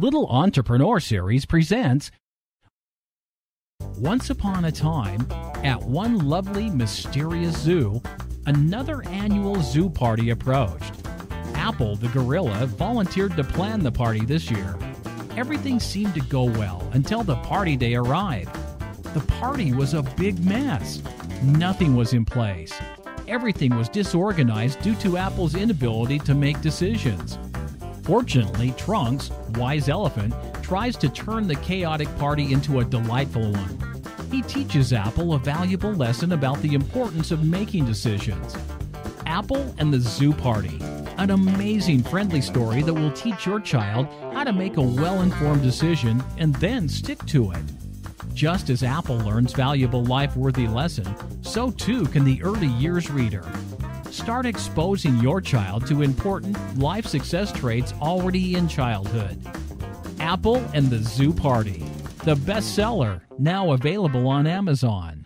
Little Entrepreneur Series presents Once Upon a Time at One Lovely Mysterious Zoo, another annual zoo party approached. Apple the gorilla volunteered to plan the party this year. Everything seemed to go well until the party day arrived. The party was a big mess. Nothing was in place. Everything was disorganized due to Apple's inability to make decisions. Fortunately, Trunks, wise elephant, tries to turn the chaotic party into a delightful one. He teaches Apple a valuable lesson about the importance of making decisions. Apple and the Zoo Party, an amazing friendly story that will teach your child how to make a well-informed decision and then stick to it. Just as Apple learns valuable life-worthy lesson, so too can the early years reader. Start exposing your child to important life success traits already in childhood. Apple and the Zoo Party, the bestseller, now available on Amazon.